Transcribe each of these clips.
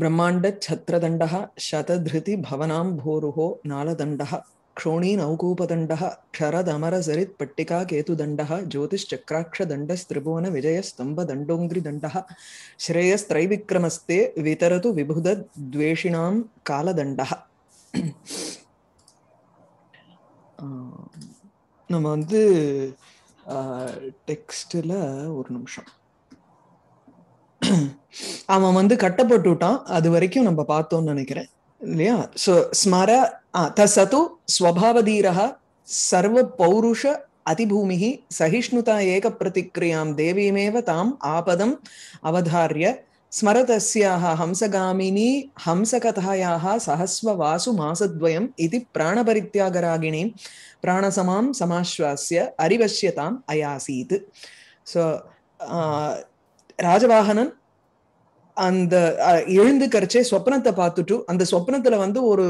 ब्रह्मांड छत्रदंड शतधृति भवनांभोरुहो नालदंड क्षोणी नौकूपदंड क्षरदमरसरित पट्टिका केतुदंड ज्योतिश्चक्राक्षदंडस्त्रिभुवन विजयस्तंभदंडोंग्रिदंड श्रेयस्त्रैविक्रमस्ते वितरतु विबुधद्वेषिणां कालदंड. நம்ம வந்து டெக்ஸ்டில் ஒரு நிமிஷம். அவன் வந்து கட்டப்பட்டுட்டான், அது வரைக்கும் நம்ம பார்த்தோம்னு நினைக்கிறேன் இல்லையா. ஸோ ஸ்மர தசது ஸ்வபாவதீரஹ சர்வ பௌருஷ அதிபூமிஹி சகிஷ்ணுதா ஏக பிரதிக்ரியாம் தேவீமேவ தாம் ஆபதம் அவதார்ய ஸ்மரதஸ்யாஹ ஹம்சகாமினி ஹம்சகதாயாஹ சஹஸ்வ வாசு மாசத்வயம் இதி பிராணபரித்யாகராகிணி பிராணசமாம் சமாஸ்வாஸ்ய அறிவஷ்யதாம் அயாசீத். ஸோ ராஜவாகனன் அந்த எழுந்து கரைச்சே சொப்னத்தை பார்த்துட்டு, அந்த சொப்னத்துல வந்து ஒரு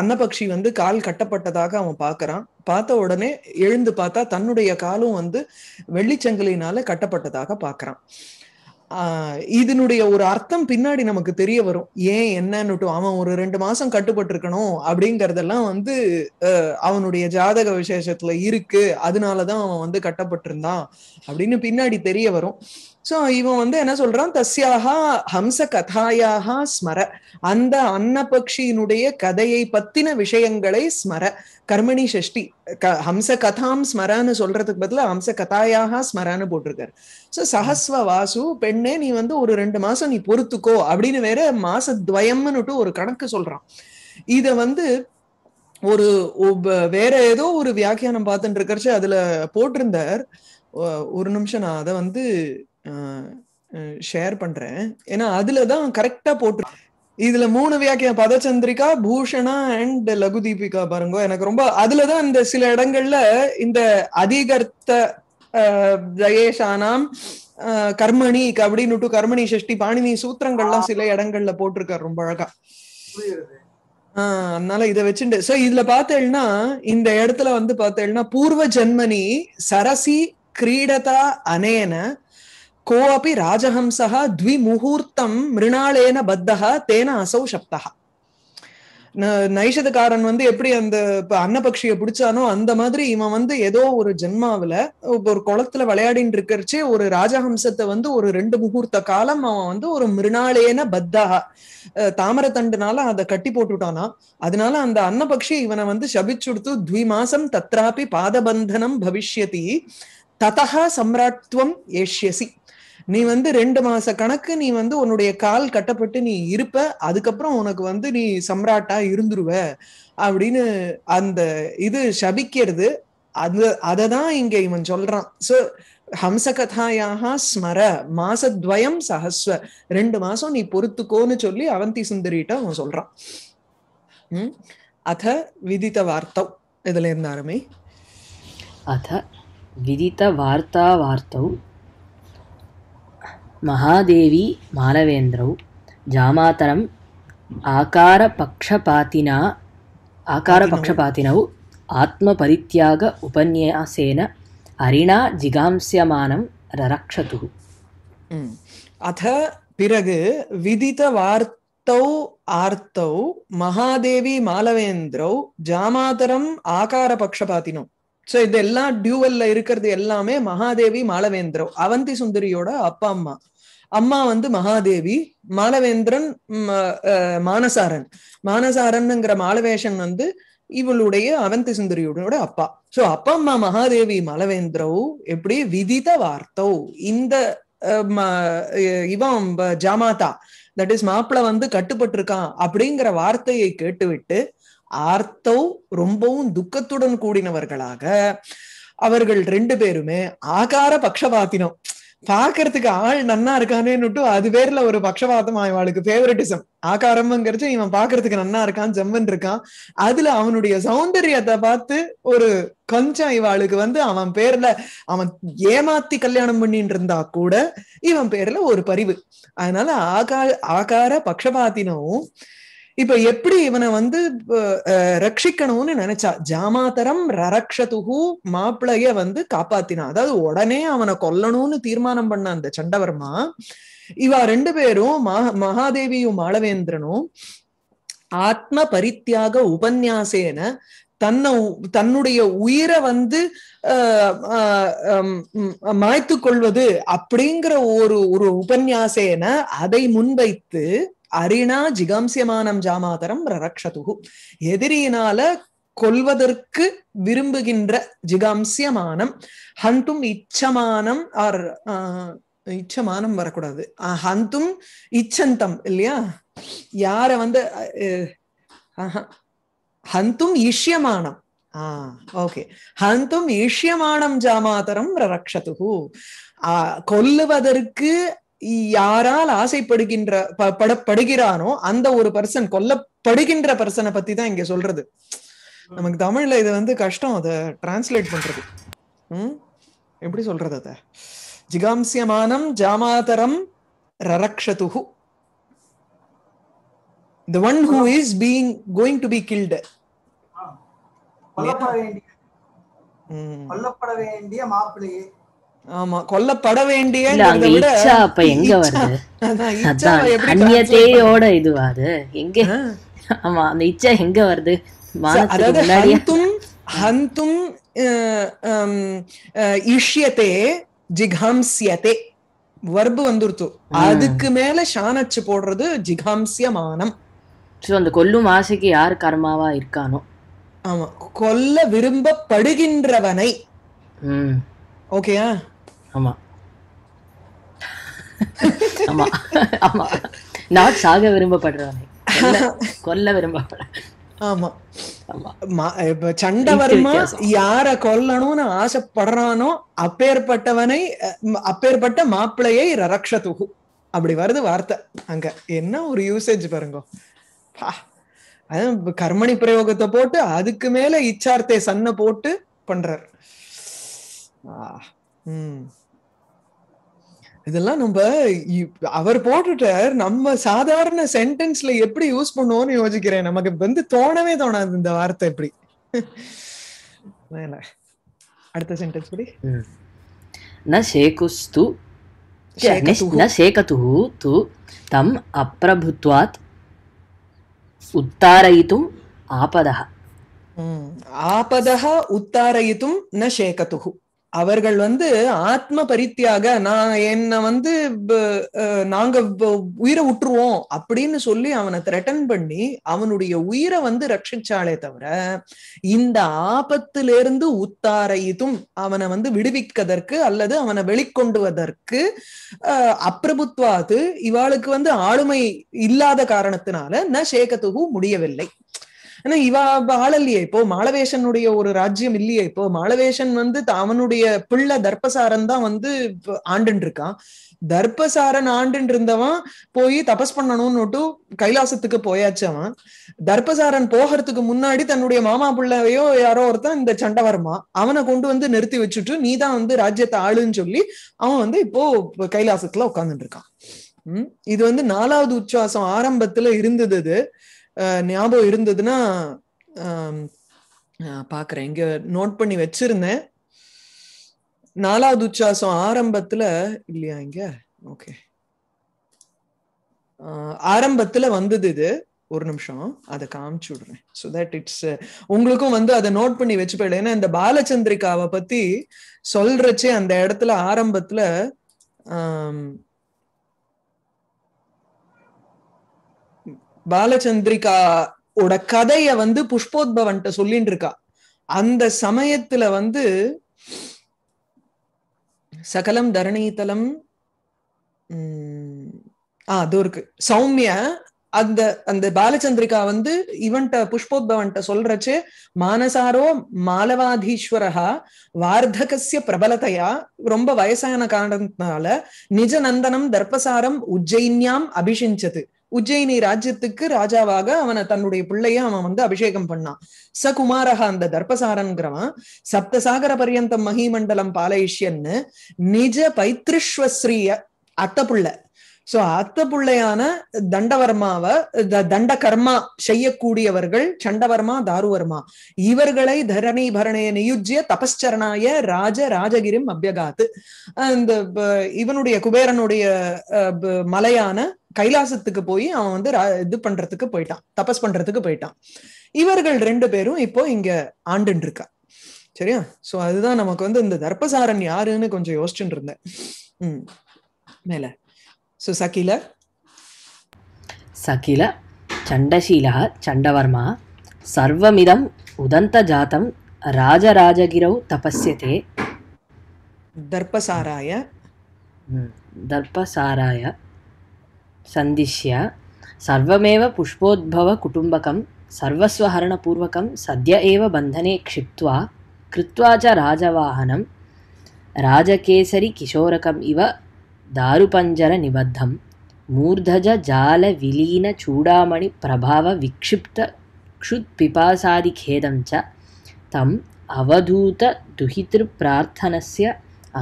அன்னபக்ஷி வந்து கால் கட்டப்பட்டதாக அவன் பார்க்கறான். பார்த்த உடனே எழுந்து பார்த்தா தன்னுடைய காலும் வந்து வெள்ளிச்சங்கிலினால கட்டப்பட்டதாக பார்க்கறான். இதனுடைய ஒரு அர்த்தம் பின்னாடி நமக்கு தெரிய வரும். ஏன் என்னன்னுட்டு அவன் ஒரு 2 மாசம் கட்டுப்பட்டு இருக்கணும் அப்படிங்கறதெல்லாம் வந்து அவனுடைய ஜாதக விசேஷத்துல இருக்கு, அதனாலதான் அவன் வந்து கட்டப்பட்டிருந்தான் அப்படின்னு பின்னாடி தெரிய வரும். சோ இவன் வந்து என்ன சொல்றான், தஸ்யாஹா ஹம்ச கதாயாஹா ஸ்மர, அந்த அன்னபக்ஷியினுடைய கதையை பத்தின விஷயங்களை ஸ்மர. கர்மணி ஷஷ்டி ஹம்ச கதாம் ஸ்மரான்னு சொல்றதுக்கு பதிலா ஹம்ச கதாயாக ஸ்மரான்னு போட்டிருக்காரு. சோ சஹஸ்வ வாசு, பெண்ணே நீ வந்து ஒரு 2 மாசம் நீ பொறுத்துக்கோ அப்படின்னு வேற மாசத்வயம்னுட்டு ஒரு கணக்கு சொல்றான். இத வந்து ஒரு வேற ஏதோ ஒரு வியாக்கியானம் பார்த்துட்டு இருக்கிறச்சு அதுல போட்டிருந்தார். ஒரு நிமிஷம் நான் அதை வந்து ஷேர் பண்றேன், ஏன்னா அதுலதான் கரெக்டா போட்டு. இதுல 3 வியாக்கியம், பதச்சந்திரிகா, பூஷணா அண்ட் லகுதீபிகா பாருங்க. எனக்கு ரொம்ப அதுலதான் இந்த சில இடங்கள்ல இந்த அதிகர்த்த ஜயேஷானாம் கர்மணி அப்படின்னு கர்மணி சஷ்டி பாணினி சூத்திரங்கள்லாம் சில இடங்கள்ல போட்டிருக்காரு ரொம்ப அழகா. அதனால இதை வச்சுட்டு சோ இதுல பார்த்தேன்னா இந்த இடத்துல வந்து பார்த்தேன்னா பூர்வ ஜன்மனி சரசி கிரீடதா அனேன கோபி ராஜஹம்சா த்விமுகூர்த்தம் மிருணாலேன பத்தஹ தேன அசௌ சப்தஹ. நைஷதக்காரன் வந்து எப்படி அந்த அன்னபக்ஷியை பிடிச்சானோ அந்த மாதிரி இவன் வந்து ஏதோ ஒரு ஜென்மாவில ஒரு குளத்துல விளையாடின்னு இருக்கிறச்சே ஒரு ராஜஹம்சத்தை வந்து ஒரு 2 முகூர்த்த காலம் அவன் வந்து ஒரு மிருணாலேன பத்தஹா தாமர தண்டுனால அதை கட்டி போட்டுட்டானா. அதனால அந்த அன்னபக்ஷி இவனை வந்து சபிச்சுடுத்து 2 மாசம் தத்ராபி பாதபந்தனம் பவிஷ்யதி ததஹ சம்ராட்வம் ஏஷ்யசி, நீ வந்து 2 மாச கணக்கு நீ வந்து உன்னுடைய கால் கட்டப்பட்டு நீ இருப்ப, அதுக்கப்புறம் உனக்கு வந்து நீ சம்ராட்டா இருந்துருவ அப்படின்னு அந்த இது சபிக்கிறது. அது அததான் இங்க இவன் சொல்றான். சோ ஹம்சகதாயாக ஸ்மர மாசத்வயம் சஹஸ்வ, 2 மாசம் நீ பொறுத்துக்கோன்னு சொல்லி அவந்தி சுந்தரிட்ட அவன் சொல்றான். அத விதித்த வார்த்தம் இதுல இருந்தாருமே, அத விதித்த வார்த்தா வார்த்தௌ மகாதேவி மாலவேந்திரௌ ஜாமாதரம் ஆகாரபக்ஷபாத்தினௌ ஆத்மபரித்யாக உபன்யாசேன அரிணா ஜிகாம்ஸ்யமானம் ரரக்ஷது. அத பிறகு விதித்த வார்த்தௌ ஆர்த்தௌ மகாதேவி மாலவேந்திரௌ ஜாமாதரம் ஆகாரபக்ஷபாத்தினௌ. சோ இதெல்லாம் டியூவல்ல இருக்கிறது எல்லாமே மகாதேவி மாலவேந்திரோ, அவந்தி சுந்தரியோட அப்பா அம்மா. அம்மா வந்து மகாதேவி, மாலவேந்திரன் மானசாரன், மானசாரன்ங்கிற மாலவேஷன் வந்து இவளுடைய அவந்தி சுந்தரியோட அப்பா. சோ அப்பா அம்மா மகாதேவி மாலவேந்திரோ எப்படி விதித வார்த்தோ இந்த இவன் ஜாமாதா தட் இஸ் மாப்பிள வந்து கட்டுப்பட்டு இருக்கான் அப்படிங்கிற வார்த்தையை கேட்டுவிட்டு ஆர்த்தோ ரொம்பவும் துக்கத்துடன் கூடினவர்களாக அவர்கள் 2 பேருமே ஆகார பக்ஷபாத்தினம், பாக்குறதுக்கு ஆள் நன்னா இருக்கானேன்னுட்டு அது பேர்ல ஒரு பக்ஷபாதம் அவளுக்கு ஃபேவரட்டிசம். ஆகாரம்ங்கிறச்சு இவன் பாக்குறதுக்கு நன்னா இருக்கான் ஜம்மன் இருக்கான், அதுல அவனுடைய சௌந்தரியத்தை பார்த்து ஒரு கொஞ்சம் இவாளுக்கு வந்து அவன் பேர்ல அவன் ஏமாத்தி கல்யாணம் பண்ணிட்டு இருந்தா கூட இவன் பேர்ல ஒரு பரிவு. அதனால ஆகார பக்ஷபாத்தினவும் இப்ப எப்படி இவனை வந்து ரட்சிக்கணும்னு நினைச்சா, ஜாமாதரம் ரரக்ஷதுஹு, மாப்பிளைய வந்து காப்பாத்தினா, அதாவது உடனே அவனை கொல்லணும்னு தீர்மானம் பண்ண அந்த சண்டவர்மா, இவா ரெண்டு பேரும் மகாதேவியும் மாளவேந்திரனும் ஆத்ம பரித்தியாக உபன்யாசேன தன்னுடைய உயிரை வந்து மாய்த்து கொள்வது அப்படிங்கிற ஒரு உபன்யாசேன அதை முன்வைத்து அரிணா ஜிகாம்சியமானம் ஜாமாதரம் ரரக்ஷதுஹு, எதிரியினால கொல்வதற்கு விரும்புகின்ற ஜிகாம்சியமானம், ஹந்தும் இச்சமானம், ஆர் இச்சமானம் வரக்கூடாது, ஹந்தும் இச்சந்தம் இல்லையா, யார வந்து ஹந்தும் ஈஷ்யமானம், ஓகே, ஹந்தும் ஈஷ்யமானம் ஜாமாதரம் ரரக்ஷதுஹு, கொல்லுவதற்கு யாரால் ஆசைப்படுகின்ற படுகிறானோ அந்த ஒரு பர்சன், கொல்லப்படுகின்ற பர்சனை பத்தி தான் இங்க சொல்றது. நமக்கு தமிழ்ல இது வந்து கஷ்டம் அதை டிரான்ஸ்லேட் பண்றது. எப்படி சொல்றது அத, ஜிகாம்சியமானம் ஜாமாதரம் ரரக்ஷதுஹு, the one who is going to be killed, கொல்லப்பட வேண்டிய மாப்பிள்ளையே, ஆமா, கொல்லப்பட வேண்டிய ஜிகாம்சியதே வர்பு வந்துருத்து, அதுக்கு மேல ஷானச்சு போடுறது ஜிகாம்சியமானம். அந்த கொல்லும் ஆசைக்கு யார் கர்மாவா இருக்கானோ, ஆமா, கொல்ல விரும்பப்படுகின்றவனை, ஓகேயா, ஆமா ஆமா ஆமா, நான் சாக விரும்பப்படுறவனை கொல்ல விரும்பப்பட, ஆமா ஆமா, சண்டவர்மா யார கொல்லணும்னு ஆசைப்படுறானோ அப்பேற்பட்டவனை, அப்பேற்பட்ட மாப்பிள்ளையை ரரக்ஷதுஹு அப்படி வருது வார்த்தை அங்க. என்ன ஒரு யூசேஜ் பாருங்க, கர்மணி பிரயோகத்தை போட்டு அதுக்கு மேல இச்சார்த்தே சன்ன போட்டு பண்றார். இதெல்லாம் நம்ம அவர் போட்டுட்டார், நம்ம சாதாரண சென்டென்ஸ்ல எப்படி யூஸ் பண்ணுவோம்னு யோசிக்கிறேன், நமக்கு வந்து தோணவே தோணாது இந்த வார்த்தை. எப்படி அடுத்த சென்டென்ஸ் படி, ந சேகுஸ்து ந சேகதுஹு து தம் அப்ரபுத்வாத் உத்தாரயிதும் ஆபதஹ, ஆபதஹ உத்தாரயிதும் ந சேகதுஹு, அவர்கள் வந்து ஆத்ம பரித்தியாக, நான் என்ன வந்து நாங்க உயிரை விட்டுருவோம் அப்படின்னு சொல்லி அவனை த்ரெட்டன் பண்ணி அவனுடைய உயிரை வந்து ரட்சிச்சாலே தவிர இந்த ஆபத்திலிருந்து உத்தாரையிதும் அவனை வந்து விடுவிக்கதற்கு அல்லது அவனை வெளிக்கொண்டுவதற்கு அப்ரபுத்வாது இவாளுக்கு வந்து ஆளுமை இல்லாத காரணத்தினால ந சேகதுஹு முடியவில்லை. ஆனா இவா ஆளல்லையே, இப்போ மாளவேஷனுடைய ஒரு ராஜ்யம் இல்லையே, இப்போ மாளவேஷன் வந்து அவனுடைய பிள்ளை தர்பசாரன் தான் வந்து ஆண்டுன்னு இருக்கான். தர்பசாரன் ஆண்டுன்னு இருந்தவன் போய் தபஸ் பண்ணணும்னுட்டு கைலாசத்துக்கு போயாச்சு. அவன் தர்பசாரன் போகிறதுக்கு முன்னாடி தன்னுடைய மாமா பிள்ளையோ யாரோ ஒருத்தன் இந்த சண்டவர்மா அவனை கொண்டு வந்து நிறுத்தி வச்சுட்டு நீ தான் வந்து ராஜ்யத்தை ஆளுன்னு சொல்லி அவன் வந்து இப்போ கைலாசத்துல உட்கார்ந்துட்டு இருக்கான். இது வந்து 4வது உச்சாசம் ஆரம்பத்துல இருந்தது, ஞாபகம் இருந்ததுன்னா பாக்குறேன், இங்க நோட் பண்ணி வச்சிருந்தேன். 4வது உச்சாசம் ஆரம்பத்துல இல்லையா, இங்க ஓகே ஆரம்பத்துல வந்தது இது. ஒரு நிமிஷம் அதை காமிச்சு விடுறேன், so that it's உங்களுக்கும் வந்து அதை நோட் பண்ணி வச்சு போயிடும். ஏன்னா இந்த பாலச்சந்திரிகாவை பத்தி சொல்றச்சே அந்த இடத்துல ஆரம்பத்துல பாலச்சந்திரிகாவோட கதைய வந்து புஷ்போத்பவன்ட்ட சொல்லிட்டு இருக்கா. அந்த சமயத்துல வந்து சகலம் தரணீதலம் அது இருக்கு. சௌமிய அந்த அந்த பாலச்சந்திரிகா வந்து இவன்ட்ட புஷ்போத்பவன்ட்ட சொல்றச்சு, மானசாரோ மாலவாதீஸ்வரஹா வார்த்தகசிய பிரபலத்தையா, ரொம்ப வயசான காரணத்தினால நிஜ நந்தனம் தர்பசாரம் உஜ்ஜயின்யாம் அபிஷிஞ்சது, உஜ்ஜயினி ராஜ்யத்துக்கு ராஜாவாக அவனை தன்னுடைய பிள்ளைய அவன் வந்து அபிஷேகம் பண்ணான். ச குமாரக அந்த தர்பசாரன்கிறவன் சப்தசாகர பரியந்தம் மகிமண்டலம் பாலயிஷ்யன்னு நிஜ பைத்ருஷ்வஸ்ரீய அத்த புள்ள ஸோ அத்த பிள்ளையான தண்டவர்மாவை தண்டகர்மா செய்யக்கூடியவர்கள் சண்டவர்மா தாருவர்மா இவர்களை தரணி பரணைய நியுஜ்ய தபஸ்சரணாய ராஜ ராஜகிரிம் அபியகாத்து. அந்த இவனுடைய குபேரனுடைய மலையான கைலாசத்துக்கு போய் அவன் வந்து இது பண்றதுக்கு போயிட்டான், தபஸ் பண்றதுக்கு போயிட்டான். இவர்கள் ரெண்டு பேரும் இப்போ இங்க ஆண்டுன்னு இருக்கா. சரியா? சோ அதுதான் நமக்கு வந்து இந்த தர்பசாரன் யாருன்னு கொஞ்சம் யோசிச்சுட்டு இருந்தேன். மேல சோ சகில சண்டசீல சண்டவர்மா சர்வமிதம் உதந்த ஜாதம் ராஜராஜகிரௌ தபஸ்யதே தர்பசாராய தர்பசாராய சந்திஷ்ய சர்வமேவ புஷ்போத்பவ குடும்பகம் சர்வஸ்வஹரண பூர்வகம் சத்ய ஏவ பந்தனே க்ஷிப்த்வா கிருத்வா ச ராஜவாஹனம் ராஜகேசரி கிஷோரகம் இவ தாருபஞ்சர நிபத்தம் மூர்தஜ ஜால விலீன சூடாமணி பிரபாவ விக்ஷிப்த க்ஷுத்பிபாசாதி கேதம் ச தம் அவதூத துஹித்ரு பிரார்த்தனஸ்ய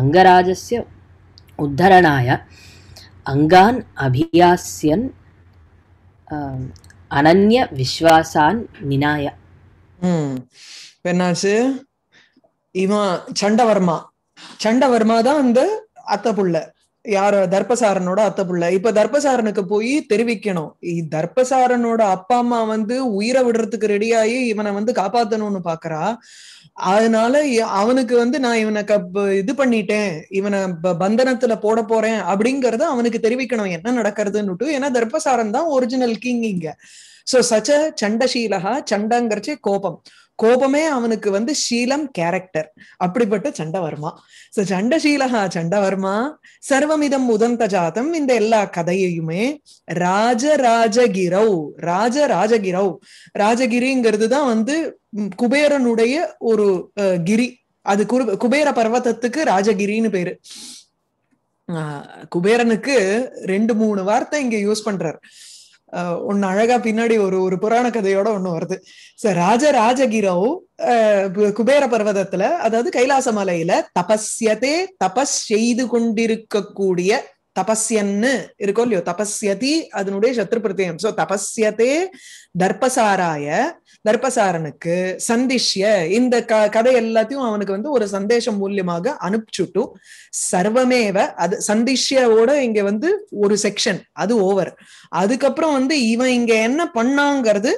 அங்கராஜஸ்ய உத்தரணாய அங்கான் அபியாஸ்யன் அனன்ய விஸ்வாசான் நினாய. என்னாச்சு? இவன் சண்டவர்மா, சண்டவர்மா தான் அந்த அத்த புள்ள, யார தர்பசாரனோட அத்த புள்ள. இப்ப தர்பசாரனுக்கு போய் தெரிவிக்கணும், தர்பசாரனோட அப்பா அம்மா வந்து உயிரை விடுறதுக்கு ரெடியாயி இவனை வந்து காப்பாத்தணும்னு பாக்குறா. அதனால அவனுக்கு வந்து நான் இவனை இது பண்ணிட்டேன், இவனை பந்தனத்துல போட போறேன் அப்படிங்கறத அவனுக்கு தெரிவிக்கணும், என்ன நடக்கிறதுன்னுட்டு. ஏன்னா தர்பசாரன் தான் ஒரிஜினல் கிங் இங்க. சோ சச்ச சண்டசீலகா, சண்டங்கிறச்சே கோபம், கோபமே அவனுக்கு வந்து ஷீலம் கேரக்டர், அப்படிப்பட்ட சண்டவர்மா. சோ சண்டசீலகா சண்டவர்மா சர்வமிதம் உதந்த ஜாதம், இந்த எல்லா கதையுமே ராஜராஜகிரௌ, ராஜராஜகிரௌ, ராஜகிரிங்கிறது தான் வந்து குபேரனுடைய ஒரு கிரி, அது குபேர பர்வதத்துக்கு ராஜகிரின்னு பேரு. குபேரனுக்கு 2-3 வார்த்தை இங்க யூஸ் பண்றார். ஒன்னு அழகா பின்னாடி ஒரு புராண கதையோட ஒண்ணு வருது. ராஜராஜகிரௌ குபேர பர்வதத்துல, அதாவது கைலாச மலையில தபஸ்யதே, தபஸ் செய்து கொண்டிருக்கக்கூடிய, தபஸ்யன்னு இருக்கோ இல்லையோ, தபஸ்யதி அதனுடைய சத்ரு பிரத்யம். சோ தபஸ்யதே தர்பசாராய, தர்பசாரனுக்கு, சந்திஷ்ய, இந்த கதை எல்லாத்தையும் அவனுக்கு வந்து ஒரு சந்தேஷம் மூலியமாக அனுப்பிச்சுட்டும். சர்வமேவ, அது சந்திஷ்யோட இங்க வந்து ஒரு செக்ஷன், அது ஓவர். அதுக்கப்புறம் வந்து இவன் இங்க என்ன பண்ணாங்கிறது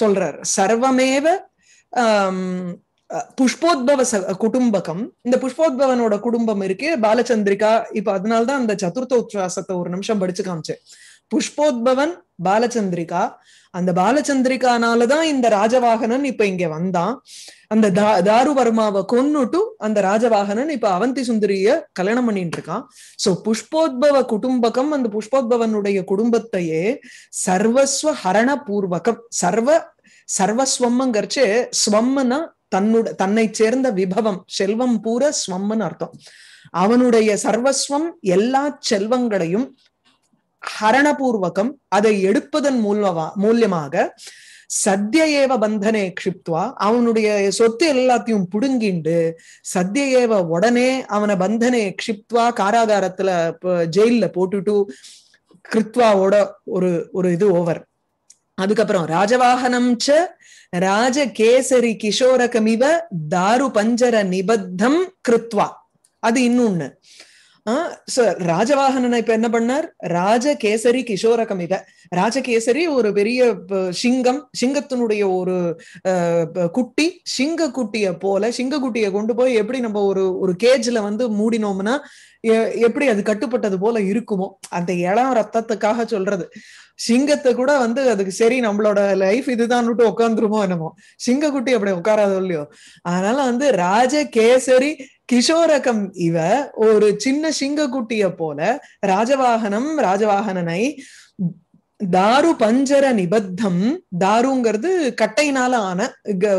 சொல்றார். சர்வமேவ புஷ்போத்பவ குடும்பகம், இந்த புஷ்போத்பவனோட குடும்பம் இருக்கே பாலச்சந்திரிகா. இப்ப அதனால்தான் அந்த சதுர்த்த உச்சாசத்தை ஒரு நிமிஷம் படிச்சு காமிச்சு. புஷ்போத்பவன், பாலச்சந்திரிகா, அந்த பாலச்சந்திரிகானாலதான் இந்த ராஜவாகனன் இப்ப இங்க வந்தான். அந்த தாருவர்மாவை கொன்னுட்டு அந்த ராஜவாகனன் இப்ப அவந்தி சுந்தரிய கல்யாணம் பண்ணிட்டு இருக்கான். சோ புஷ்போத்பவ குடும்பகம், அந்த புஷ்போத்பவனுடைய குடும்பத்தையே சர்வஸ்வ ஹரண பூர்வகம், சர்வஸ்வம்ங்கிறச்சு ஸ்வம்னா தன்னை சேர்ந்த விபவம், செல்வம் பூர ஸ்வம்னு அர்த்தம். அவனுடைய சர்வஸ்வம் எல்லா செல்வங்களையும் ஹரணபூர்வகம், அதை எடுப்பதன் மூலியமாக சத்ய ஏவ பந்தனே க்ஷிப்த்வா, அவனுடைய சொத்து எல்லாத்தையும் புடுங்கிண்டு, சத்ய ஏவ உடனே அவனை பந்தனே க்ஷிப்த்வா காராகாரத்துல ஜெயில போட்டுட்டு, கிருத்வாவோட ஒரு இது ஓவர். அதுக்கப்புறம் ராஜவாகனம் ச ராஜகேசரி கிஷோரகமிவ தாரு பஞ்சர நிபத்தம் கிருத்வா, அது இன்னொன்னு. ராஜவாகனனை இப்ப என்ன பண்ணார்? ராஜகேசரி கிஷோரகம் இவ, ராஜகேசரி ஒரு பெரிய சிங்கம், சிங்கத்தினுடைய ஒரு குட்டி, சிங்கக்குட்டிய கொண்டு போய் எப்படி நம்ம ஒரு கேஜ்ல வந்து மூடினோம்னா எப்படி அது கட்டுப்பட்டது போல இருக்குமோ, அந்த இளம் ரத்தத்துக்காக சொல்றது. சிங்கத்தை கூட வந்து அதுக்கு சரி நம்மளோட லைஃப் இதுதான் உட்காந்துருமோ என்னமோ, சிங்கக்குட்டி அப்படி உட்காராதோ இல்லையோ. அதனால வந்து ராஜகேசரி கிஷோரகம் இவ ஒரு சின்ன சிங்கக்குட்டிய போல ராஜவாகனம், ராஜவாகனனை தாரு பஞ்சர நிபத்தம், தாருங்கிறது கட்டையினால ஆன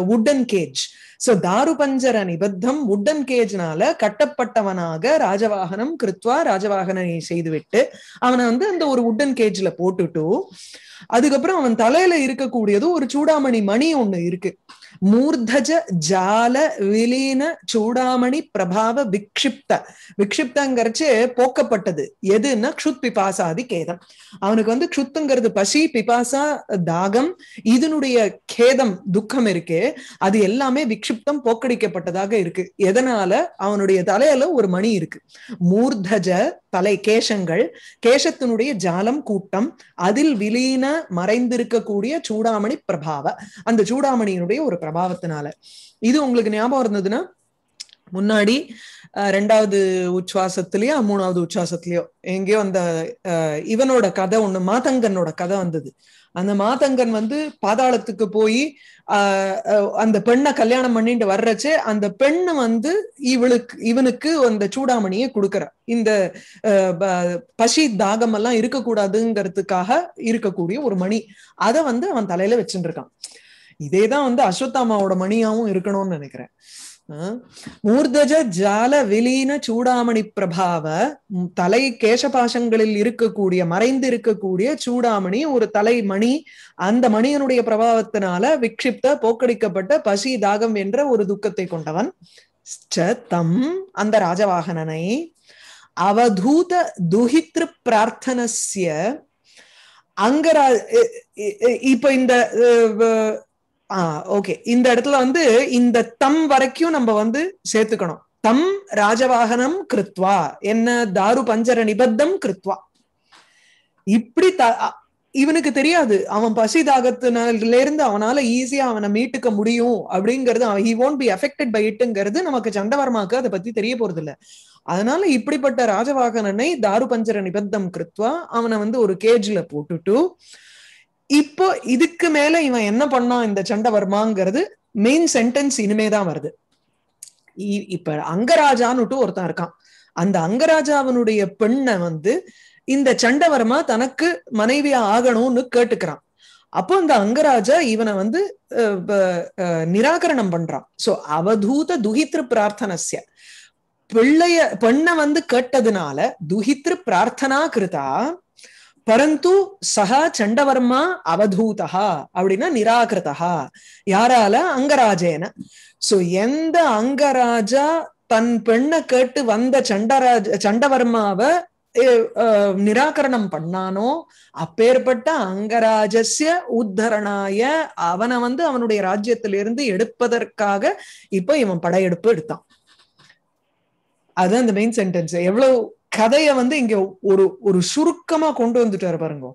வுடன் கேஜ். சோ தாரு பஞ்சர நிபத்தம், வுடன் கேஜ்னால கட்டப்பட்டவனாக ராஜவாகனம் கிருத்வா, ராஜவாகனனை செய்துவிட்டு அவனை வந்து அந்த ஒரு வுடன் கேஜ்ல போட்டுட்டு, அதுக்கப்புறம் அவன் தலையில இருக்கக்கூடியது ஒரு சூடாமணி மணி ஒண்ணு இருக்கு. मूर्धज जाल विलीन चूड़ामणि प्रभाव विक्षिप्त विक्षिप्तंगरचे पोकपट्टदु एदुना क्षुत् पिपासादि खेदम अवनुक्कु वंदु क्षुत्तंगरदु पशि पिपासा दागम इदनुடைய खेदम दुखम इरुके अदु एल्लामे विक्षिप्तम पोकडिक्कப்பட்டதாக இருக்கு எதனால அவனுடைய தலையில ஒரு மணி இருக்கு மூர்தஜ தலை கேசங்கள் கேசத்தினுடைய ஜாலம் கூட்டம் அதில் விலீன மறைந்திருக்க கூடிய சூடாமணி பிரபாவ அந்த சூடாமணியினுடைய ஒரு பிரபாவத்தினால இது உங்களுக்கு ஞாபகம் இருந்ததுன்னா முன்னாடி ரெண்டாவது உச்வாசத்திலயோ மூணாவது உச்வாசத்திலயோ எங்கேயோ அந்த இவனோட கதை ஒண்ணு மாதங்கனோட கதை வந்தது அந்த மாதங்கன் வந்து பாதாளத்துக்கு போய் அந்த பெண்ணை கல்யாணம் பண்ணிட்டு வர்றச்சே அந்த பெண்ணு வந்து இவனுக்கு அந்த சூடாமணியை கொடுக்கற இந்த பசி தாகம் எல்லாம் இருக்கக்கூடாதுங்கிறதுக்காக இருக்கக்கூடிய ஒரு மணி அதை வந்து அவன் தலையில வச்சுட்டு இருக்கான் இதேதான் வந்து அஸ்வத்தாமாவோட மணியாவும் இருக்கணும்னு நினைக்கிறேன் மூர்தஜ ஜால விலீன சூடாமணி பிரபாவ தலை கேசபாசங்களில் இருக்கக்கூடிய மறைந்து இருக்கக்கூடிய சூடாமணி ஒரு தலை மணி அந்த மணியனுடைய பிரபாவத்தினால விக்ஷிப்த போக்கடிக்கப்பட்ட பசி தாகம் என்ற ஒரு துக்கத்தை கொண்டவன் தம் அந்த ராஜவாகனனை அவதூத துஹித்ரு பிரார்த்தனஸ்ய அங்கரா இப்ப இந்த ஓகே இந்த இடத்துல வந்து இந்த தம் வரைக்கும் நம்ம வந்து சேர்த்துக்கணும் தம் ராஜவாகனம் கிருத்வா என்ன தாரு பஞ்சர நிபத்தம் கிருத்வா இப்படி இவனுக்கு தெரியாது அவன் பசி தாகத்தினால இருந்து அவனால ஈஸியா அவனை மீட்டுக்க முடியும் அப்படிங்கிறது அவன் he won't be affected by இட்ங்கிறது நமக்கு சண்டவர்மாக்கு அதை பத்தி தெரிய போறது இல்லை அதனால இப்படிப்பட்ட ராஜவாகனனை தாரு பஞ்சர நிபத்தம் கிருத்வா அவனை வந்து ஒரு கேஜ்ல போட்டுட்டு இப்போ இதுக்கு மேல இவன் என்ன பண்ணான் இந்த சண்டவர்மாங்கிறது மெயின் சென்டென்ஸ் இனிமேதான் வருது இப்ப அங்கராஜான்னுட்டு ஒருத்தன் இருக்கான் அந்த அங்கராஜாவனுடைய பெண்ணை வந்து இந்த சண்டவர்மா தனக்கு மனைவியா ஆகணும்னு கேட்டுக்கிறான் அப்போ இந்த அங்கராஜா இவனை வந்து நிராகரணம் பண்றான் சோ அவதூத துஹித்ரு பிரார்த்தனஸ்ய பிள்ளைய பெண்ணை வந்து கேட்டதுனால துஹித்ரு பிரார்த்தனா கிருதா பரந்து சஹ சண்டவர்மா அவதூதா அப்படின்னா நிராகிருதா யாரால அங்கராஜேன சோ எந்த அங்கராஜா தன் பெண்ணை கேட்டு வந்த சண்டவர்மாவ நிராகரணம் பண்ணானோ அப்பேற்பட்ட அங்கராஜஸ்ய உத்தரணாய அவனை வந்து அவனுடைய ராஜ்யத்திலிருந்து எடுப்பதற்காக இப்ப இவன் படையெடுப்பு எடுத்தான் அதுதான் இந்த மெயின் சென்டென்ஸ் எவ்வளவு கதையை வந்து இங்க ஒரு ஒரு சுருக்கமா கொண்டு வந்துட்டாரு பாருங்க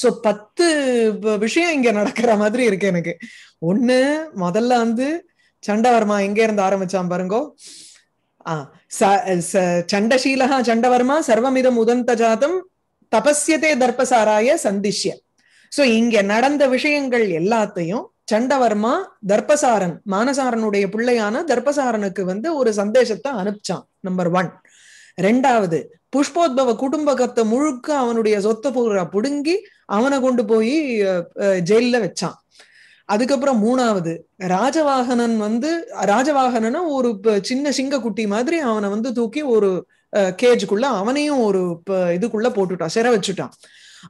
சோ 10 விஷயம் இங்க நடக்கிற மாதிரி இருக்கு எனக்கு ஒண்ணு முதல்ல வந்து சண்டவர்மா எங்க இருந்து ஆரம்பிச்சான் பாருங்க சண்டசீலஹா சண்டவர்மா சர்வமிதம் உதந்த ஜாதம் தபஸ்யதே தர்பசாராய சந்திஷ்ய சோ இங்க நடந்த விஷயங்கள் எல்லாத்தையும் சண்டவர்மா தர்பசாரன் மானசாரனுடைய பிள்ளையான தர்பசாரனுக்கு வந்து ஒரு சந்தேசத்தை அனுப்பிச்சான் நம்பர் 1 ரெண்டாவது புஷ்போத்பவ குடும்பகத்தை முழுக்க அவனுடைய சொத்த பூரா புடுங்கி அவனை கொண்டு போய் ஜெயில வச்சான் அதுக்கப்புறம் மூணாவது ராஜவாகனன் வந்து ராஜவாகனனா ஒரு சின்ன சிங்க குட்டி மாதிரி அவனை வந்து தூக்கி ஒரு கேஜுக்குள்ள அவனையும் ஒரு இதுக்குள்ள போட்டுட்டான் சிறை வச்சுட்டான்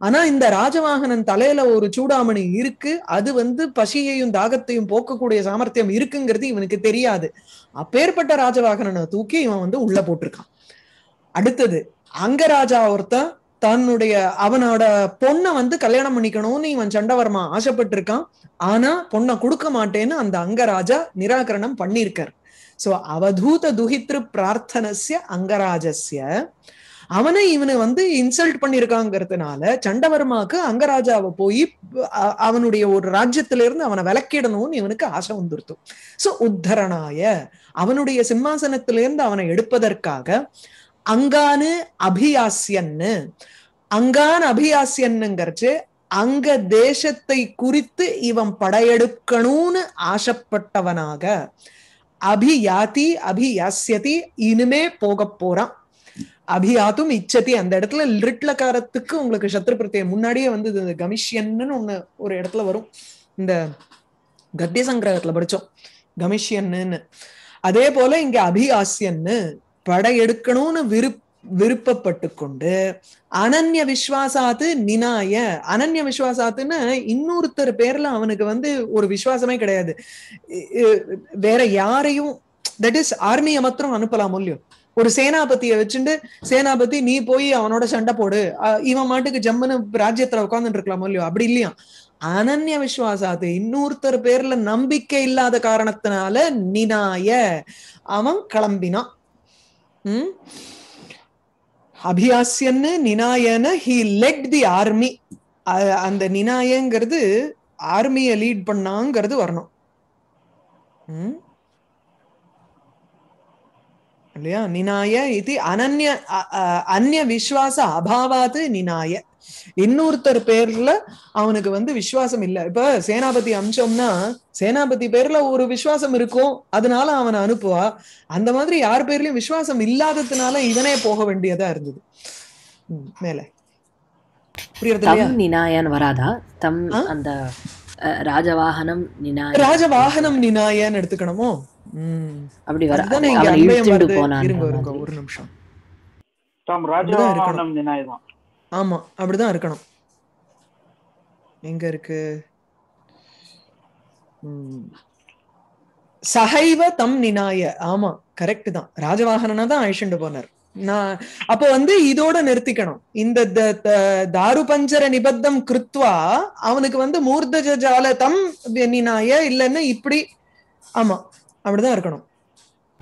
ஆனா இந்த ராஜவாகனன் தலையில ஒரு சூடாமணி இருக்கு அது வந்து பசியையும் தாகத்தையும் போக்கக்கூடிய சாமர்த்தியம் இருக்குங்கிறது இவனுக்கு தெரியாது அப்பேற்பட்ட ராஜவாகனனை தூக்கி இவன் வந்து உள்ள போட்டிருக்கான் அடுத்தது அங்கராஜா ஒருத்தன் தன்னுடைய அவனோட பொண்ணை வந்து கல்யாணம் பண்ணிக்கணும்னு இவன் சண்டவர்மா ஆசைப்பட்டு இருக்கான் ஆனா பொண்ணை கொடுக்க மாட்டேன்னு அந்த அங்கராஜா நிராகரணம் பண்ணியிருக்கார் சோ அவதூத துஹித்ரு பிரார்த்தனஸ்ய அங்கராஜஸ்ய அவனை இவனை வந்து இன்சல்ட் பண்ணிருக்காங்கிறதுனால சண்டவர்மாக்கு அங்கராஜாவை போய் அவனுடைய ஒரு ராஜ்யத்திலிருந்து அவனை விலக்கிடணும்னு இவனுக்கு ஆசை வந்துருத்தும் சோ உத்தரணாய அவனுடைய சிம்மாசனத்திலிருந்து அவனை எடுப்பதற்காக அங்கான அபியாசியன்னுங்கிறச்சு அங்க தேசத்தை குறித்து இவன் படையெடுக்கணும்னு ஆசைப்பட்டவனாக அபியாதி அபியாசியதி இனிமே போக போறான் அபியாத்தும் இச்சதி அந்த இடத்துல லிட்லகாரத்துக்கு உங்களுக்கு சத்ரு பிரத்யம் முன்னாடியே வந்து கமிஷியன்னு ஒண்ணு ஒரு இடத்துல வரும் இந்த கத்திய சங்கிரகத்துல படிச்சோம் கமிஷியன்னு அதே போல இங்க அபியாசியன்னு படையெடுக்கணும்னு விருப்பப்பட்டுக்கொண்டு அனன்ய விஸ்வாசாத்து நினாய, அனன்ய விஸ்வாசாத்துன்னு இன்னொருத்தர் பேர்ல அவனுக்கு ஒரு விசுவாசமே கிடையாது. வேற யாரையும், தட் இஸ் ஆர்மியை மாத்திரம் அனுப்பலாம் இல்லையோ, ஒரு சேனாபதியை வச்சுட்டு சேனாபதி நீ போய் அவனோட சண்டை போடு, இவன் மாட்டுக்கு ஜம்முன்னு ராஜ்யத்துல உட்காந்துட்டு இருக்கலாமோ இல்லையோ, அப்படி இல்லையா. அனன்ய விஸ்வாசாத்து இன்னொருத்தர் பேர்ல நம்பிக்கை இல்லாத காரணத்தினால நினாய அவன் கிளம்பினான். அபியாசியன்னு நினாயன ஹி லெட் தி ஆர்மி. அந்த நினாயங்கிறது ஆர்மியை லீட் பண்ணாங்கிறது வரணும் இல்லையா. நினாய இது அனன்ய அந்நிய விஸ்வாச அபாவாது நினாய, இன்னொருத்தர் பேர்ல அவனுக்கு விசுவாசம் இல்ல. இப்ப சேனாபதி அம்சம்னா சேனாபதி பேர்ல ஒரு விசுவாசம் இருக்கும், அதனால அவனை அனுப்புவா. அந்த மாதிரி யார் பேர்லயும் விசுவாசம் இல்லாததுனால இவனே போக வேண்டியதா இருந்தது. மேல நினாயன் வராதா தம் அந்த ராஜவாகனம் நினாய, ராஜவாகனம் நினாயன்னு எடுத்துக்கணுமோ அப்படி வர. ஒரு நிமிஷம், ஆமா அப்படிதான் இருக்கணும். எங்க இருக்கு? சஹைவ தம் நினாய. ஆமா கரெக்ட் தான், ராஜவாகனா தான் அழிச்சுண்டு போனார். நான் அப்ப இதோட நிறுத்திக்கணும். இந்த தாரு பஞ்சர நிபத்தம் கிருத்வா அவனுக்கு மூர்தஜ ஜாலதம் நினாய இல்லைன்னு இப்படி. ஆமா அப்படிதான் இருக்கணும்.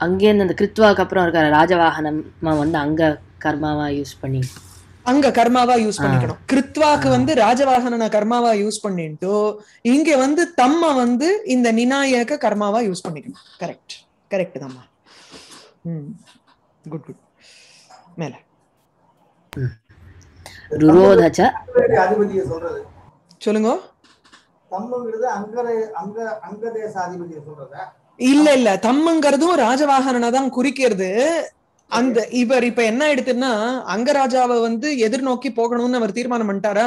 அங்கே அந்த கிருத்வாக்கு அப்புறம் இருக்கிற ராஜவாகனமா அங்க கர்மாவா யூஸ் பண்ணி, அங்க கர்மாவா யூஸ் பண்ணிக்கணும். கிருத்வாக்கு ராஜவாகன கர்மாவா யூஸ் பண்ணிட்டு இங்க தம்ம இந்த நினாயக கர்மாவா யூஸ் பண்ணிக்கணும். கரெக்ட் கரெக்ட் தம்மா. Good good. மேல ருரோதச அதிபதியை சொல்றது சொல்லுங்க. தம்மங்கிறது அங்க தேச அதிபதியை சொல்றதா? இல்ல இல்ல, தம்மங்கிறதும் ராஜவாகன தான் குறிக்கிறது. அந்த இவர் இப்ப என்ன ஆயிடுதுன்னா அங்கராஜாவை எதிர்நோக்கி போகணும்னு அவர் தீர்மானம் பண்ணிட்டாரா,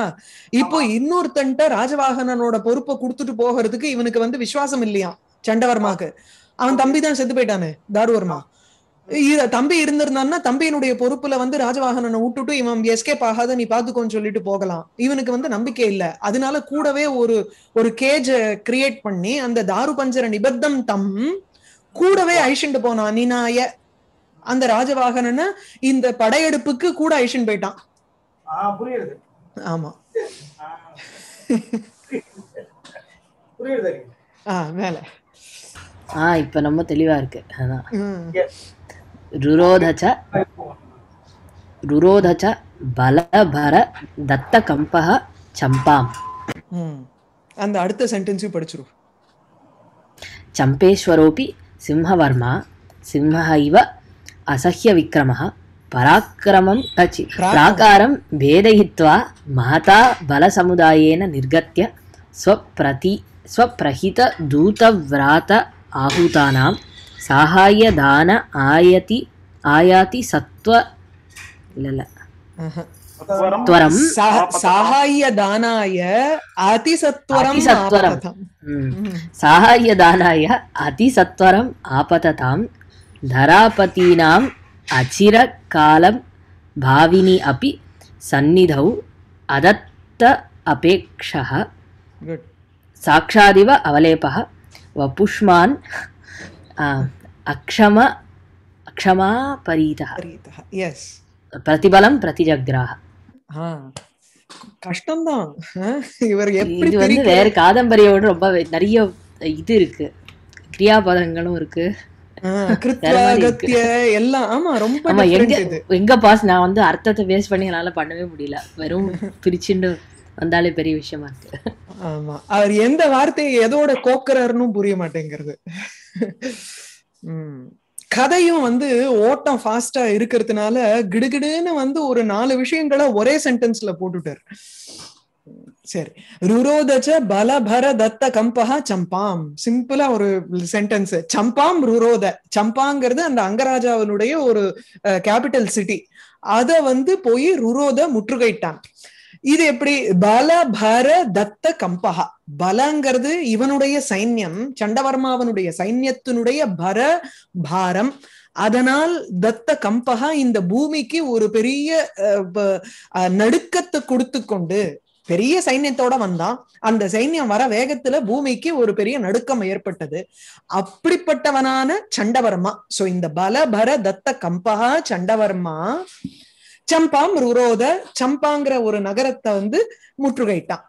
இப்போ இன்னொருத்தன்ட்ட ராஜவாகனனோட பொறுப்பை கொடுத்துட்டு போகிறதுக்கு இவனுக்கு விசுவாசம் இல்லையா. சண்டவர்மாக்கு அவன் தம்பி தான் செத்து போயிட்டானு தாருவர்மா. தம்பி இருந்திருந்தான்னா தம்பியினுடைய பொறுப்புல ராஜவாகனனை விட்டுட்டு இவன் எஸ்கேப் ஆகாத நீ பாத்துக்கோன்னு சொல்லிட்டு போகலாம். இவனுக்கு நம்பிக்கை இல்ல, அதனால கூடவே ஒரு கேஜ கிரியேட் பண்ணி அந்த தாரு பஞ்சர நிபத்தம் தம் கூடவே அழிச்சுட்டு போனான் நினாய. அந்த ராஜவாகனனை இந்த படையெடுப்புக்கு கூட ஐஷன் போயிட்டான். ஆமா புரியுது. மேல இப்ப நம்ம தெளிவா இருக்கு. ருரோதச ருரோதச பலபர தத்த கம்பஹ சம்பாம். அந்த அடுத்த சென்டென்ஸையும் படிச்சிரு. சம்பேஸ்வரோபி சிம்ஹவர்மா சிம்ஹ இவ அசஹ்ய விக்ரம பராக்கிரமம் கச்சி பிராகாரம் பேதயித்வா மாதா பலசமுதாயேன நிர்கத்ய ஸ்வப்ரஹித தூதவ்ராத ஆஹூதானாம் சாஹாயதான ஆயதி ஆயாதி சத்வ இல்ல துவரம் சாஹாயதானாய அதிசத்வரம் சாஹாயதானாய அதிசத்வரம் ஆபததாம் தராபதீனாம் அச்சிர காலம் பாவினி அபி சந்நிதௌ அதத்த அபேக்ஷஹ சாக்ஷாதிவ அவலேபஹ வபுஷ்மான் அக்ஷம அக்ஷமா பரீதஹ பிரதிபலம் பிரதிஜக்ராஹ. கஷ்டம்தான் இவர் எப்படி வேற காதம்பரியோட ரொம்ப நிறைய இது இருக்கு, கிரியாபதங்களும் இருக்கு. அர்த்தத்தை பேஸ் பண்ணி என்னால பண்ணவே முடியல, வெறும் பிரிச்சுண்டு வந்தாலே பெரிய விஷயமா இருக்கு. ஆமா, அவர் எந்த வார்த்தையை எதோட கோக்குறாருன்னு புரிய மாட்டேங்கிறது. கதையும் ஓட்டம் ஃபாஸ்டா இருக்கிறதுனால கிடுகிடுன்னு ஒரு 4 விஷயங்களை ஒரே சென்டென்ஸ்ல போட்டுட்டாரு. சரி, ருரோதச பலபர தத்த கம்பஹ சம்பாம். சிம்பிளா ஒரு சென்டென்ஸ். சம்பாம் ருரோத, சம்பாங்கிறது அந்த அங்கராஜாவினுடைய ஒரு கேபிட்டல் சிட்டி, அத போய் ருரோத முற்றுகையிட்டான். இது எப்படி? பலபர தத்த கம்பஹ, பலங்கிறது இவனுடைய சைன்யம், சண்டவர்மாவனுடைய சைன்யத்தினுடைய பர பாரம், அதனால் தத்த கம்பகா இந்த பூமிக்கு ஒரு பெரிய நடுக்கத்தை கொடுத்து கொண்டு பெரிய சைன்யத்தோட வந்தான். அந்த சைன்யம் வர வேகத்துல பூமிக்கு ஒரு பெரிய நடுக்கம் ஏற்பட்டது. அப்படிப்பட்டவனான சண்டவர்மா. சோ இந்த பலபர தத்த கம்பகா சண்டவர்மா சம்பாம் ருரோத சம்பாங்கிற ஒரு நகரத்தை வந்து முற்றுகையிட்டான்.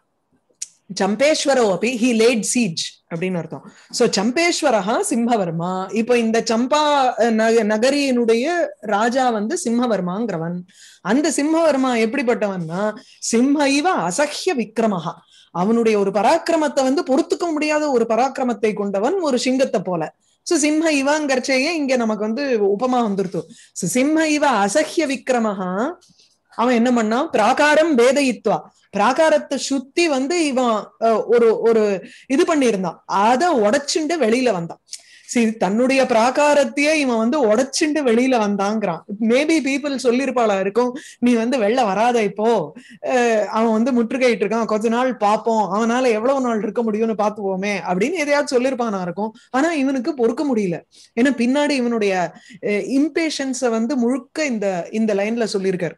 சம்பேஸ்வரோ அப்படி ஹி லேட் சீஜ் அப்படின்னு அர்த்தம். சோ சம்பேஸ்வரஹா சிம்மவர்மா. இப்போ இந்த சம்பா நகரியினுடைய ராஜா வந்து சிம்மவர்மாங்கிறவன். அந்த சிம்மவர்மா எப்படிப்பட்டவன்னா சிம்ம இவ அசஹ்ய விக்ரமஹா. அவனுடைய ஒரு பராக்கிரமத்தை வந்து பொறுத்துக்க முடியாத ஒரு பராக்கிரமத்தை கொண்டவன், ஒரு சிங்கத்தை போல. சோ சிம்ம இவங்கர்ச்சையே இங்க நமக்கு வந்து உபமா வந்துருத்தோம். சிம்ம இவ அசஹ்ய விக்ரமஹா. அவன் என்ன பண்ணான்? பிராகாரம் பேதயித்வா. பிராகாரத்தை சுத்தி வந்து இவன் ஒரு ஒரு இது பண்ணியிருந்தான். அத உடைச்சுண்டு வெளியில வந்தான். சரி, தன்னுடைய பிராகாரத்தையே இவன் வந்து உடைச்சுண்டு வெளியில வந்தாங்கிறான். மேபி பீப்புள் சொல்லியிருப்பாளா இருக்கும், நீ வந்து வெளில வராத, இப்போ அவன் வந்து முற்றுகையிட்டு இருக்கான், கொஞ்ச நாள் பார்ப்போம், அவனால எவ்வளவு நாள் இருக்க முடியும்னு பாத்துவோமே அப்படின்னு எதையாவது சொல்லியிருப்பானா இருக்கும். ஆனா இவனுக்கு பொறுக்க முடியல. ஏன்னா பின்னாடி இவனுடைய இம்பேஷன்ஸ வந்து முழுக்க இந்த இந்த லைன்ல சொல்லியிருக்காரு.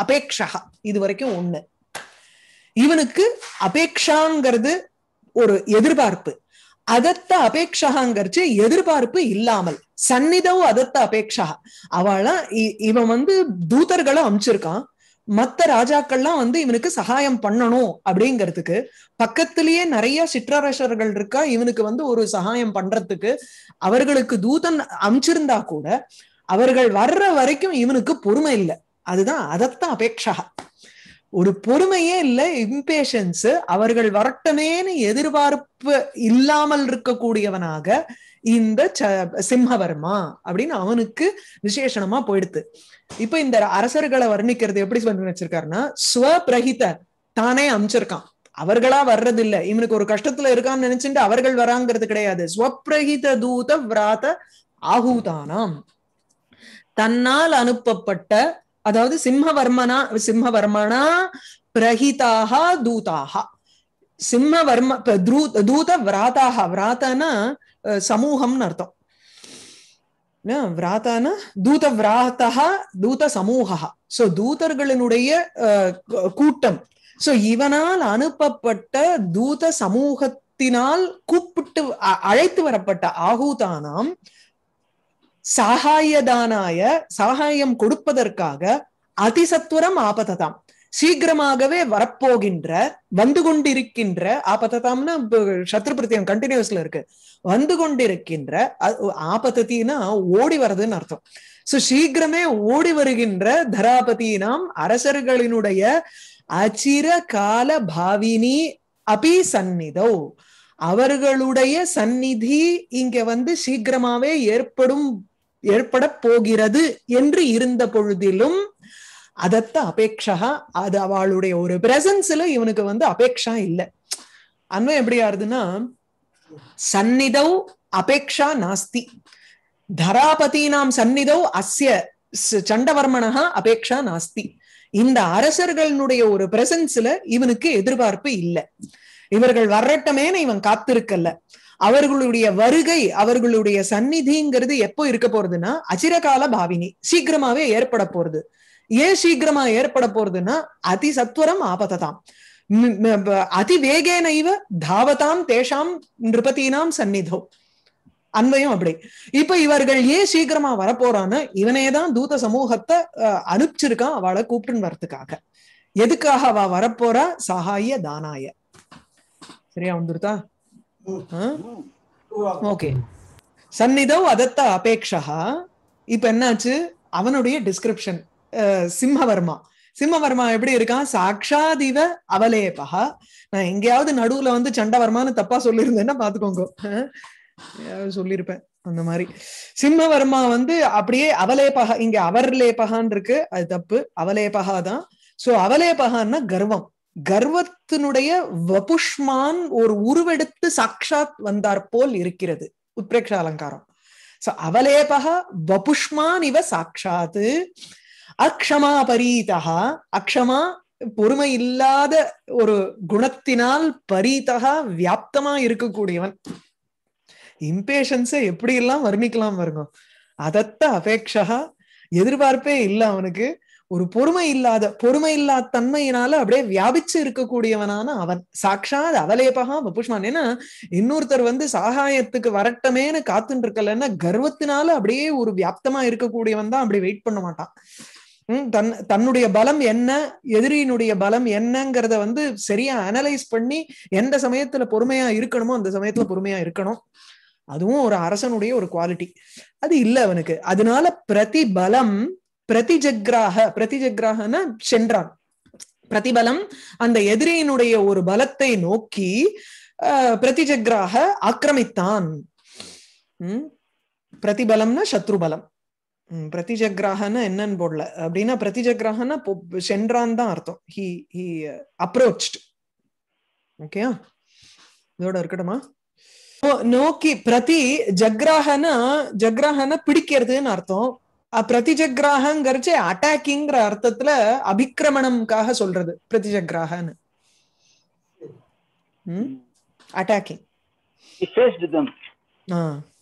அபேக்ஷா. இது வரைக்கும் ஒண்ணு. இவனுக்கு அபேக்ஷாங்கிறது ஒரு எதிர்பார்ப்பு. அதத்த அபேக்ஷாங்கிறது எதிர்பார்ப்பு இல்லாமல். சந்நிதவும் அதத்த அபேக்ஷா. அவளா இவன் வந்து தூதர்களை அமிச்சிருக்கான். மத்த ராஜாக்கள்லாம் வந்து இவனுக்கு சகாயம் பண்ணணும் அப்படிங்கிறதுக்கு. பக்கத்திலேயே நிறைய சிற்றரசர்கள் இருக்கா இவனுக்கு வந்து ஒரு சகாயம் பண்றதுக்கு. அவர்களுக்கு தூதன் அமிச்சிருந்தா கூட அவர்கள் வர்ற வரைக்கும் இவனுக்கு பொறுமை இல்லை. அதுதான் அதத்தான் அபேட்சா. ஒரு பொறுமையே இல்லை, இம்பேஷன்ஸ். அவர்கள் வரட்டமேனு எதிர்பார்ப்பு இல்லாமல் இருக்கக்கூடியவனாக இந்த சிம்மவர்மா அப்படின்னு அவனுக்கு விசேஷணமா போயிடுது. இப்ப இந்த அரசர்களை வர்ணிக்கிறது எப்படி சொல்லி வச்சிருக்காருன்னா, ஸ்வபிரஹித தானே அமிச்சிருக்கான், அவர்களா வர்றது இல்ல. இவனுக்கு ஒரு கஷ்டத்துல இருக்கான்னு நினைச்சுட்டு அவர்கள் வராங்கிறது கிடையாது. ஸ்வபிரஹித தூத விராத ஆகூதானாம், தன்னால் அனுப்பப்பட்ட, அதாவது சிம்மவர்மனா சிம்மவர்மனா பிரஹிதாக தூதாக, சிம்மவர்ம தூத விராதாக, விராதனா சமூகம்னு அர்த்தம், விராதனா தூத விராதா தூத சமூகா. சோ தூதர்களினுடைய கூட்டம். சோ இவனால் அனுப்பப்பட்ட தூத சமூகத்தினால் கூப்பிட்டு அழைத்து வரப்பட்ட ஆகூதானாம் சாகாயதானாய, சாகாயம் கொடுப்பதற்காக, அதிசத்வரம் ஆபததாம், சீக்கிரமாகவே வரப்போகின்ற, வந்து கொண்டிருக்கின்ற, ஆபததாம்னா சத்ரு பிரத்யம் கண்டினியூஸ்ல இருக்கு, வந்து கொண்டிருக்கின்ற, ஆபதத்தினா ஓடி வர்றதுன்னு அர்த்தம். சோ சீக்கிரமே ஓடி வருகின்ற தராபதினாம் அரசர்களினுடைய அச்சிர கால பாவினி அபி சந்நிதோ, அவர்களுடைய சந்நிதி இங்க வந்து சீக்கிரமாவே ஏற்பட போகிறது என்று இருந்த பொழுதிலும் அதத்த அபேட்சா, அது அவளுடைய ஒரு பிரசன்ஸ்ல இவனுக்கு வந்து அபேட்சா இல்லை. அன்வம் எப்படி ஆறுதுன்னா, சந்நிதவ் அபேட்சா நாஸ்தி, தராபதினாம் சந்நிதவ் அஸ்ய சண்டவர்மனஹ அபேட்சா நாஸ்தி. இந்த அரசர்களுடைய ஒரு பிரசன்ஸ்ல இவனுக்கு எதிர்பார்ப்பு இல்லை. இவர்கள் வரட்டமேன்னு இவன் காத்திருக்கல. அவர்களுடைய வருகை, அவர்களுடைய சந்நிதிங்கிறது எப்போ இருக்க போறதுன்னா அச்சிரகால பாவினி, சீக்கிரமாவே ஏற்பட போறது. ஏன் சீக்கிரமா ஏற்பட போறதுன்னா அதி சத்வரம் ஆபததாம், அதிவேகேன இவ தாவதாம் தேஷாம் நிருபத்தினாம் சந்நிதோ. அன்வயம் அப்படி. இப்ப இவர்கள் ஏன் சீக்கிரமா வரப்போறான்னு இவனேதான் தூத சமூகத்தை அனுப்பிச்சிருக்கான் அவளை கூப்பிட்டுன்னு வரத்துக்காக. எதுக்காக அவ வரப்போறா? சகாய தானாய. சரியா வந்துருதா? ஓகே. சந்நிதவ் அதத்த அபேட்சா. இப்ப என்னாச்சு அவனுடைய டிஸ்கிரிப்ஷன்? சிம்மவர்மா, சிம்மவர்மா எப்படி இருக்கான்? சாக்ஷாதிவ அவலேபா. நான் எங்கேயாவது நடுவுல வந்து சண்டவர்மான்னு தப்பா சொல்லியிருந்தேன்னா பாத்துக்கோங்க. சொல்லிருப்பேன். அந்த மாதிரி சிம்மவர்மா வந்து அப்படியே அவலேபகா, இங்க அவர்லேபகான் இருக்கு, அது தப்பு, அவலேபகா தான். சோ அவலேபகான்னா கர்வம், கர்வத்தினுடைய வபுஷ்மான் ஒரு உருவெடுத்து சாட்சாத் வந்தார் போல் இருக்கிறது உத்பிரேக்ஷ அலங்காரம். சோ அவலேபகா வபுஷ்மான் இவ சாட்சாத்து அக்ஷமா பரீதா, அக்ஷமா பொறுமை இல்லாத ஒரு குணத்தினால் பரீதா வியாப்தமா இருக்கக்கூடியவன். இம்பேஷன்ஸை எப்படி எல்லாம் வர்ணிக்கலாம் பாருங்க. அதத்த அபேட்சா, எதிர்பார்ப்பே இல்லை அவனுக்கு, ஒரு பொறுமை இல்லாத தன்மையினால அப்படியே வியாபிச்சு இருக்கக்கூடியவனான அவன் சாட்சாத் அவலேபகா வபுஷ்மான். ஏன்னா இன்னொருத்தர் வந்து சாகாயத்துக்கு வரட்டமேன்னு காத்துட்டு இருக்கலன்னா கர்வத்தினால அப்படியே ஒரு வியாப்தமா இருக்கக்கூடியவன் தான், அப்படி வெயிட் பண்ண மாட்டான். தன்னுடைய பலம் என்ன, எதிரியினுடைய பலம் என்னங்கிறத வந்து சரியா அனலைஸ் பண்ணி எந்த சமயத்துல பொறுமையா இருக்கணுமோ அந்த சமயத்துல பொறுமையா இருக்கணும். அதுவும் ஒரு அரசனுடைய ஒரு குவாலிட்டி, அது இல்ல அவனுக்கு. அதனால பிரதிபலம் பிரதிஜக்ராகன சென்றான். பிரதிபலம் அந்த எதிரியினுடைய ஒரு பலத்தை நோக்கி பிரதிஜக்ராக ஆக்கிரமித்தான். பிரதிபலம்னா சத்ருபலம், பிரதிஜக்ராகன என்னன்னு போடல. அப்படின்னா பிரதிஜக்ராகன சென்றான் தான் அர்த்தம். He approached. ஓகேயா, இதோட இருக்கட்டுமா? நோக்கி பிரதி ஜக்ராகன பிடிக்கிறதுன்னு அர்த்தம். பிரதிஜக்ராகங்கிறச்சு அட்டாக்கிங்கிற அர்த்தத்துல அபிக்கிரமணம்காக சொல்றது பிரதிஜக்ராகன்னு. அட்டாக்கிங்.